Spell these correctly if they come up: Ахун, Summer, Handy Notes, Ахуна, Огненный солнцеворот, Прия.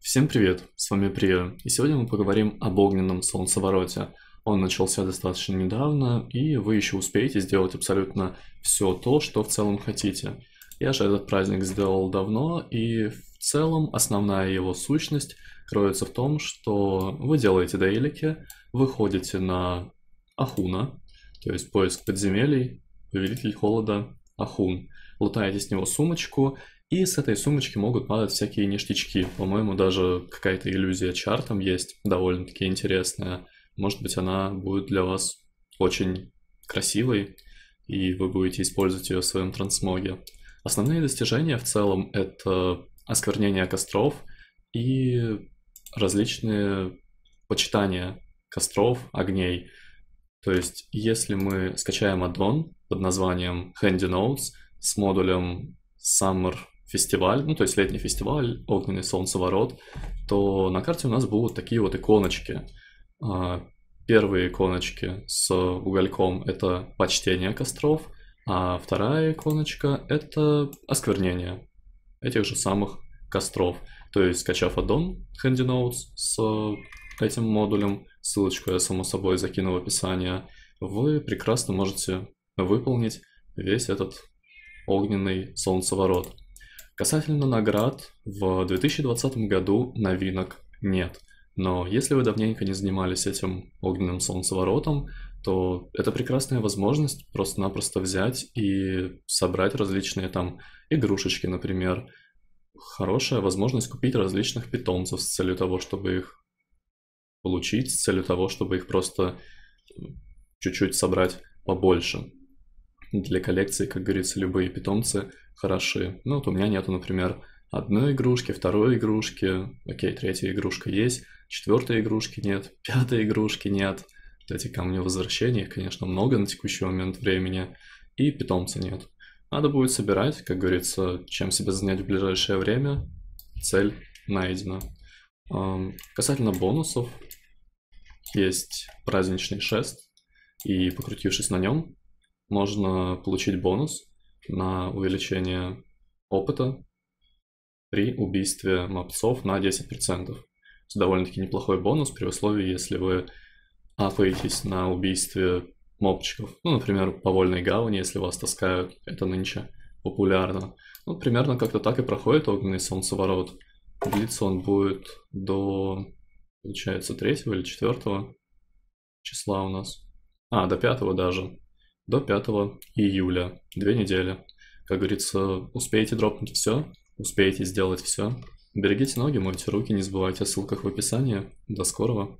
Всем привет, с вами Прия, и сегодня мы поговорим об огненном солнцевороте. Он начался достаточно недавно, и вы еще успеете сделать абсолютно все то, что в целом хотите. Я же этот праздник сделал давно, и в целом основная его сущность кроется в том, что вы делаете дейлики, вы ходите на Ахуна, то есть поиск подземелий, повелитель холода, Ахун, лутаете с него сумочку, и с этой сумочки могут падать всякие ништячки. По-моему, даже какая-то иллюзия чар там есть, довольно-таки интересная. Может быть, она будет для вас очень красивой, и вы будете использовать ее в своем трансмоге. Основные достижения в целом — это осквернение костров и различные почитания костров, огней. То есть, если мы скачаем аддон под названием Handy Notes с модулем Summer фестиваль, ну то есть летний фестиваль, огненный солнцеворот, то на карте у нас будут такие вот иконочки. Первые иконочки с угольком — это почтение костров, а вторая иконочка — это осквернение этих же самых костров. То есть, скачав аддон Handy Notes с этим модулем, ссылочку я само собой закину в описание, вы прекрасно можете выполнить весь этот огненный солнцеворот. Касательно наград, в 2020 году новинок нет. Но если вы давненько не занимались этим огненным солнцеворотом, то это прекрасная возможность просто-напросто взять и собрать различные там игрушечки, например. Хорошая возможность купить различных питомцев с целью того, чтобы их получить, с целью того, чтобы их просто чуть-чуть собрать побольше. Для коллекции, как говорится, любые питомцы хороши. Ну вот у меня нету, например, одной игрушки, второй игрушки, окей, третья игрушка есть, четвертой игрушки нет, пятой игрушки нет. Вот эти камни возвращения, их, конечно, много на текущий момент времени, и питомца нет. Надо будет собирать, как говорится, чем себя занять в ближайшее время, цель найдена. Касательно бонусов, есть праздничный шест, и покрутившись на нем, можно получить бонус на увеличение опыта при убийстве мопсов на 10%. Довольно-таки неплохой бонус при условии, если вы апаетесь на убийстве мопчиков. Ну, например, по вольной гавани, если вас таскают, это нынче популярно. Ну, примерно как-то так и проходит огненный солнцеворот. Длится он будет до, получается, 3 или 4 числа у нас. А, до 5 даже. До 5 июля, 2 недели. Как говорится, успеете дропнуть все, успеете сделать все. Берегите ноги, мойте руки, не забывайте о ссылках в описании. До скорого!